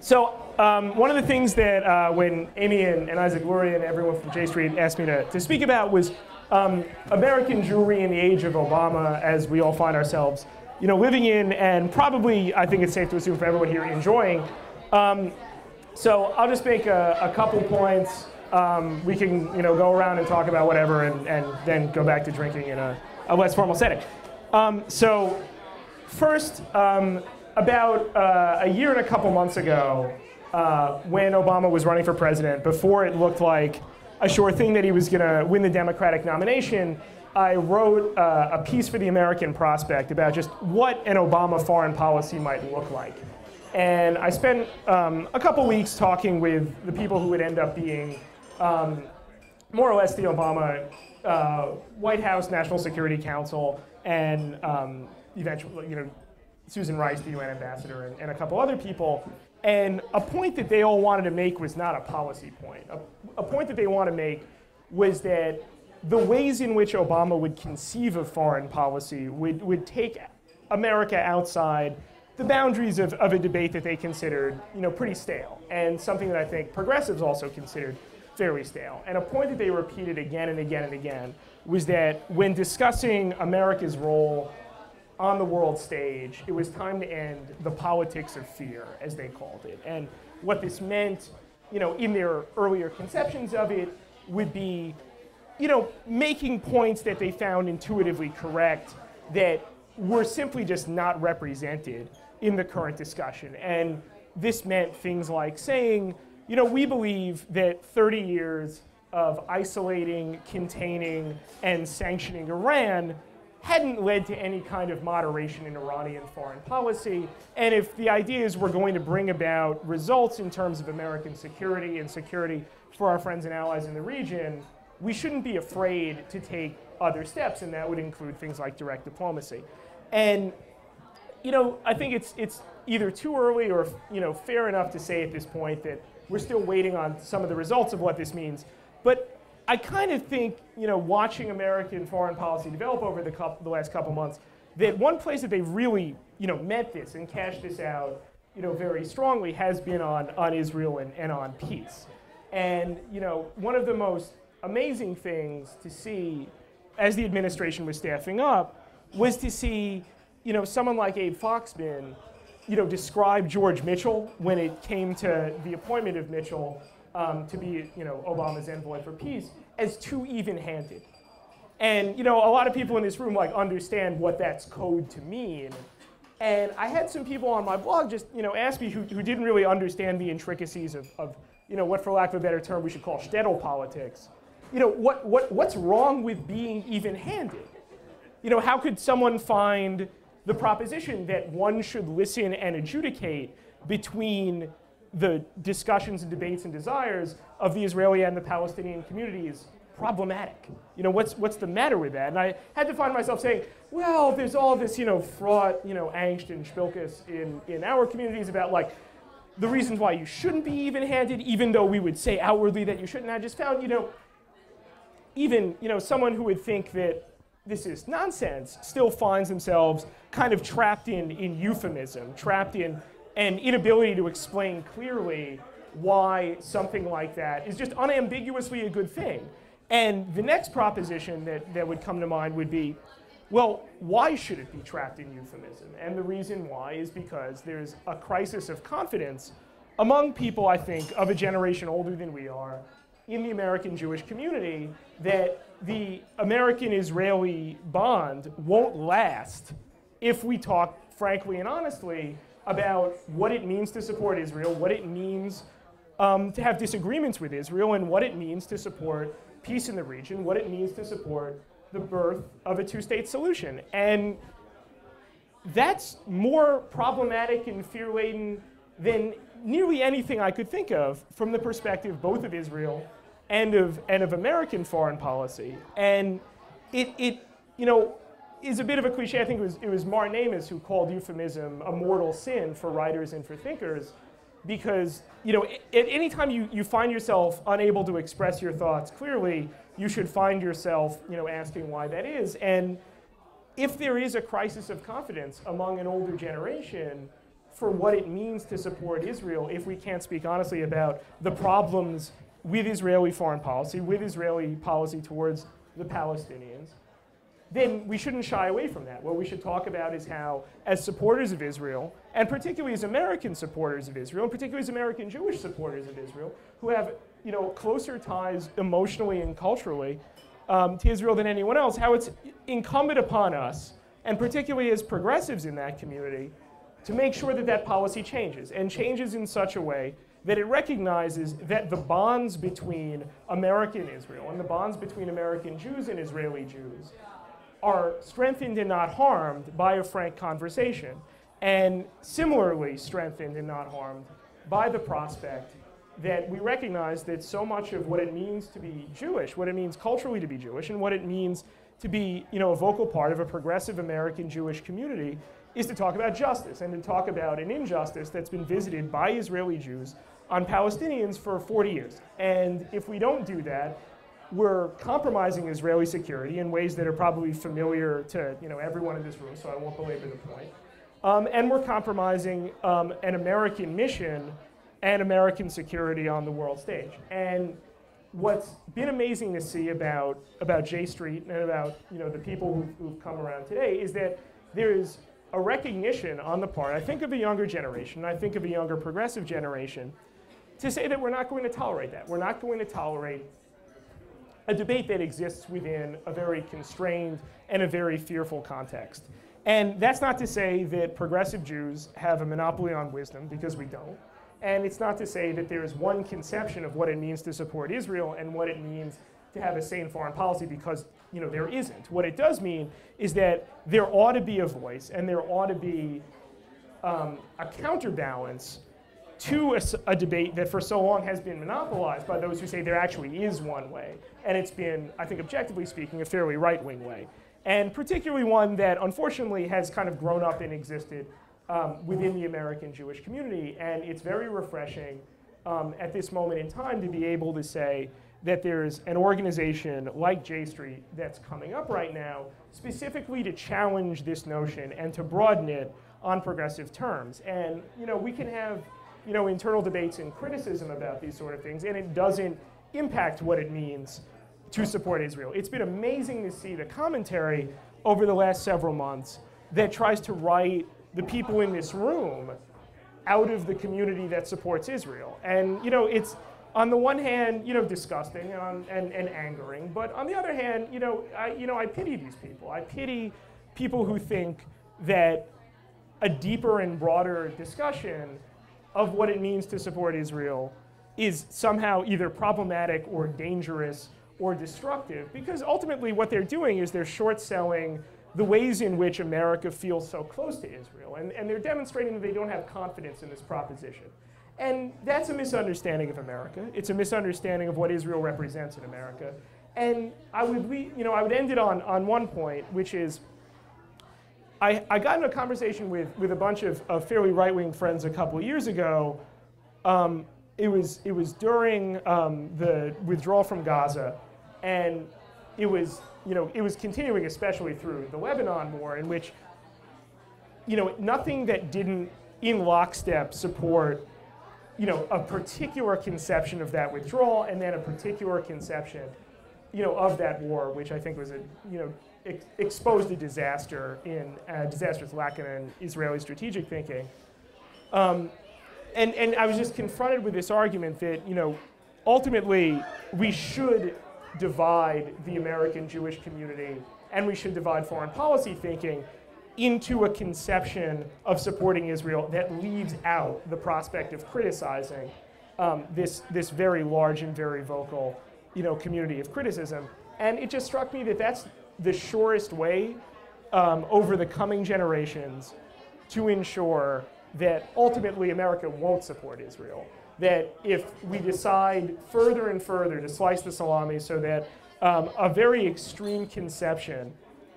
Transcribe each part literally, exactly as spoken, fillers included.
So um, one of the things that uh, when Amy and, and Isaac Lurie and everyone from J Street asked me to, to speak about was um, American Jewry in the age of Obama, as we all find ourselves, you know, living in, and probably, I think it's safe to assume for everyone here, enjoying. Um, so I'll just make a, a couple points. Um, we can, you know, go around and talk about whatever, and, and then go back to drinking in a, a less formal setting. Um, so first, um, about uh, a year and a couple months ago, uh, when Obama was running for president, before it looked like a sure thing that he was going to win the Democratic nomination, I wrote uh, a piece for the American Prospect about just what an Obama foreign policy might look like. And I spent um, a couple weeks talking with the people who would end up being um, more or less the Obama uh, White House National Security Council, and um, eventually, you know, Susan Rice, the U N ambassador, and, and a couple other people. And a point that they all wanted to make was not a policy point. A, a point that they want to make was that the ways in which Obama would conceive of foreign policy would, would take America outside the boundaries of, of a debate that they considered, you know, pretty stale, and something that I think progressives also considered fairly stale. And a point that they repeated again and again and again was that when discussing America's role on the world stage, it was time to end the politics of fear, as they called it. And what this meant, you know, in their earlier conceptions of it, would be, you know, making points that they found intuitively correct that were simply just not represented in the current discussion. And this meant things like saying, you know, we believe that thirty years of isolating, containing, and sanctioning Iran hadn't led to any kind of moderation in Iranian foreign policy. And if the idea is we're going to bring about results in terms of American security and security for our friends and allies in the region, we shouldn't be afraid to take other steps, and that would include things like direct diplomacy. And, you know, I think it's, it's either too early or, you know, fair enough to say at this point that we're still waiting on some of the results of what this means. But I kind of think, you know, watching American foreign policy develop over the, couple, the last couple months, that one place that they really, you know, meant this and cashed this out, you know, very strongly has been on, on Israel and, and on peace. And, you know, one of the most amazing things to see as the administration was staffing up was to see, you know, someone like Abe Foxman, you know, describe George Mitchell when it came to the appointment of Mitchell Um, to be, you know, Obama's envoy for peace, as too even-handed. And, you know, a lot of people in this room, like, understand what that's code to mean. And I had some people on my blog just, you know, ask me who, who didn't really understand the intricacies of, of, you know, what, for lack of a better term, we should call shtetl politics. You know, what, what, what's wrong with being even-handed? You know, how could someone find the proposition that one should listen and adjudicate between the discussions and debates and desires of the Israeli and the Palestinian communities problematic? You know, what's, what's the matter with that? And I had to find myself saying, well, there's all this, you know, fraught, you know, angst and spilkus in, in our communities about, like, the reasons why you shouldn't be even-handed, even though we would say outwardly that you shouldn't. I just found, you know, even, you know, someone who would think that this is nonsense still finds themselves kind of trapped in, in euphemism, trapped in an inability to explain clearly why something like that is just unambiguously a good thing. And the next proposition that, that would come to mind would be, well, why should it be trapped in euphemism? And the reason why is because there's a crisis of confidence among people, I think, of a generation older than we are in the American Jewish community that the American-Israeli bond won't last if we talk frankly and honestly about what it means to support Israel, what it means um, to have disagreements with Israel, and what it means to support peace in the region, what it means to support the birth of a two-state solution. And that's more problematic and fear-laden than nearly anything I could think of from the perspective both of Israel and of, and of American foreign policy. And it, it you know, is a bit of a cliche. I think it was, it was Martin Amis who called euphemism a mortal sin for writers and for thinkers, because, you know, at any time you, you find yourself unable to express your thoughts clearly, you should find yourself, you know, asking why that is. And if there is a crisis of confidence among an older generation for what it means to support Israel if we can't speak honestly about the problems with Israeli foreign policy, with Israeli policy towards the Palestinians, then we shouldn't shy away from that. What we should talk about is how, as supporters of Israel, and particularly as American supporters of Israel, and particularly as American Jewish supporters of Israel, who have, you know, closer ties emotionally and culturally um, to Israel than anyone else, how it's incumbent upon us, and particularly as progressives in that community, to make sure that that policy changes, and changes in such a way that it recognizes that the bonds between American Israel and the bonds between American Jews and Israeli Jews are strengthened and not harmed by a frank conversation, and similarly strengthened and not harmed by the prospect that we recognize that so much of what it means to be Jewish, what it means culturally to be Jewish, and what it means to be, you know, a vocal part of a progressive American Jewish community is to talk about justice, and to talk about an injustice that's been visited by Israeli Jews on Palestinians for forty years. And if we don't do that, we're compromising Israeli security in ways that are probably familiar to, you know, everyone in this room, so I won't belabor the point. Um, and we're compromising um, an American mission and American security on the world stage. And what's been amazing to see about, about J Street and about, you know, the people who've, who've come around today is that there is a recognition on the part, I think of a younger generation, I think of a younger progressive generation, to say that we're not going to tolerate that. We're not going to tolerate a debate that exists within a very constrained and a very fearful context. And that's not to say that progressive Jews have a monopoly on wisdom, because we don't. And it's not to say that there is one conception of what it means to support Israel and what it means to have a sane foreign policy, because, you know, there isn't. What it does mean is that there ought to be a voice, and there ought to be um, a counterbalance to a, a debate that for so long has been monopolized by those who say there actually is one way. And it's been, I think objectively speaking, a fairly right-wing way. And particularly one that unfortunately has kind of grown up and existed um, within the American Jewish community. And it's very refreshing um, at this moment in time to be able to say that there's an organization like J Street that's coming up right now specifically to challenge this notion and to broaden it on progressive terms. And, you know, we can have, you know, internal debates and criticism about these sort of things, and it doesn't impact what it means to support Israel. It's been amazing to see the commentary over the last several months that tries to write the people in this room out of the community that supports Israel. And, you know, it's on the one hand, you know, disgusting and, and, and angering, but on the other hand, you know, I, you know, I pity these people. I pity people who think that a deeper and broader discussion of what it means to support Israel is somehow either problematic or dangerous or destructive, because ultimately what they're doing is they're short-selling the ways in which America feels so close to Israel, and, and they're demonstrating that they don't have confidence in this proposition. And that's a misunderstanding of America. It's a misunderstanding of what Israel represents in America. And I would, you know, I would end it on, on one point, which is, I, I got into a conversation with, with a bunch of, of fairly right-wing friends a couple of years ago. Um, it, was, it was during um, the withdrawal from Gaza, and it was, you know, it was continuing, especially through the Lebanon war, in which, you know, nothing that didn't in lockstep support, you know, a particular conception of that withdrawal and then a particular conception, you know, of that war, which I think was a, you know, ex exposed a disaster in uh, disastrous lack of Israeli strategic thinking, um, and and I was just confronted with this argument that, you know, ultimately we should divide the American Jewish community and we should divide foreign policy thinking into a conception of supporting Israel that leaves out the prospect of criticizing um, this this very large and very vocal, you know, community of criticism. And it just struck me that that's the surest way um, over the coming generations to ensure that ultimately America won't support Israel. That if we decide further and further to slice the salami so that um, a very extreme conception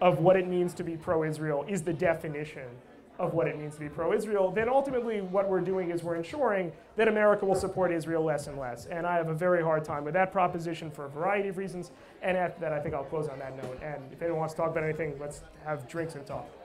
of what it means to be pro-Israel is the definition of what it means to be pro-Israel, then ultimately what we're doing is we're ensuring that America will support Israel less and less. And I have a very hard time with that proposition for a variety of reasons. And after that, I think I'll close on that note. And if anyone wants to talk about anything, let's have drinks and talk.